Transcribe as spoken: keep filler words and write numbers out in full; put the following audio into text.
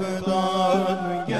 أقدار.